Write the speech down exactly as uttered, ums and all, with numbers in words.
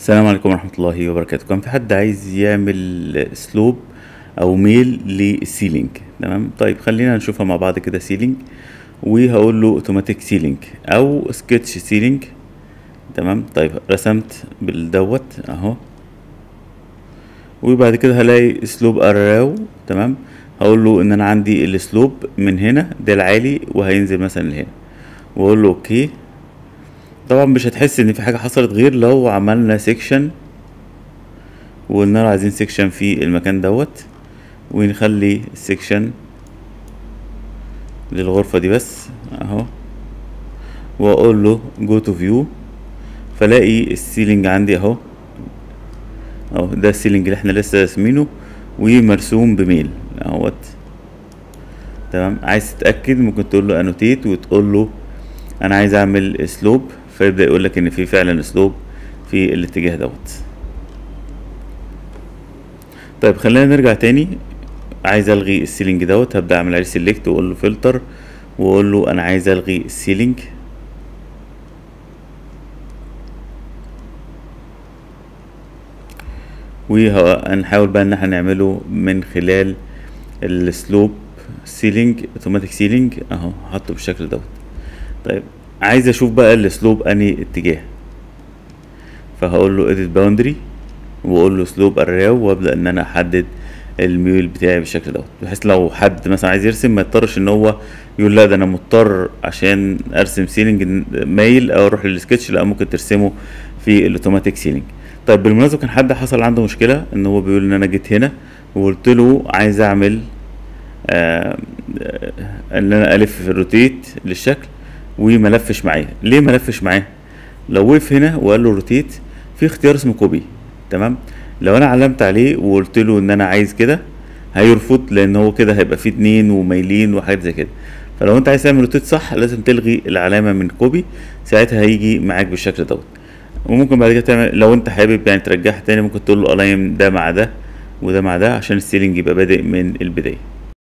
السلام عليكم ورحمة الله وبركاته. كان في حد عايز يعمل سلوب او ميل للسيلينج، تمام؟ طيب خلينا نشوفها مع بعض كده. سيلينج، وهقول له اوتوماتيك سيلينج او سكتش سيلينج، تمام؟ طيب رسمت بالدوت اهو، وبعد كده هلاقي سلوب اراو، تمام؟ هقول له ان انا عندي السلوب من هنا ده العالي وهينزل مثلا لهنا، واقول له اوكي. طبعا مش هتحس ان في حاجه حصلت غير لو عملنا سيكشن وقلنا له عايزين سيكشن في المكان دوت، ونخلي السيكشن للغرفه دي بس اهو، واقول له جو تو فيو، فلاقي السيلينج عندي اهو اهو ده السيلينج اللي احنا لسه راسمينه ومرسوم بميل اهوت، تمام؟ عايز تتاكد ممكن تقول له انوتيت وتقول له انا عايز اعمل سلوب، فيبدا يقول لك ان في فعلا سلوب في الاتجاه دوت. طيب خلينا نرجع تاني. عايز الغي السيلينج دوت، هبدا اعمل عليه سيلكت واقول له فلتر، واقول له انا عايز الغي السيلينج، وهنحاول بقى ان احنا نعمله من خلال السلوب سيلينج اوتوماتيك سيلينج اهو، هحطه بالشكل دوت. طيب عايز اشوف بقى السلوب انهي اتجاه، فهقول له اديت باوندري واقول له سلوب اراو، وابدا ان انا احدد الميول بتاعي بالشكل دوت، بحيث لو حد مثلا عايز يرسم ما يضطرش ان هو يقول لا ده انا مضطر عشان ارسم سيلينج مايل او اروح للسكتش، لا ممكن ترسمه في الاوتوماتيك سيلينج. طيب بالمناسبه كان حد حصل عنده مشكله ان هو بيقول ان انا جيت هنا وقلت له عايز اعمل آه ان انا الف في الروتيت للشكل وملفش معايا. ليه ملفش معايا؟ لو وقف هنا وقال له روتيت في اختيار اسمه كوبي، تمام؟ لو انا علمت عليه وقلت له ان انا عايز كده هيرفض، لان هو كده هيبقى فيه اتنين وميلين وحاجات زي كده. فلو انت عايز تعمل روتيت صح لازم تلغي العلامه من كوبي، ساعتها هيجي معاك بالشكل دوت. وممكن بعد كده تعمل لو انت حابب يعني ترجعها تاني، ممكن تقول له الاين ده مع ده وده مع ده عشان السيلينج يبقى بادئ من البدايه.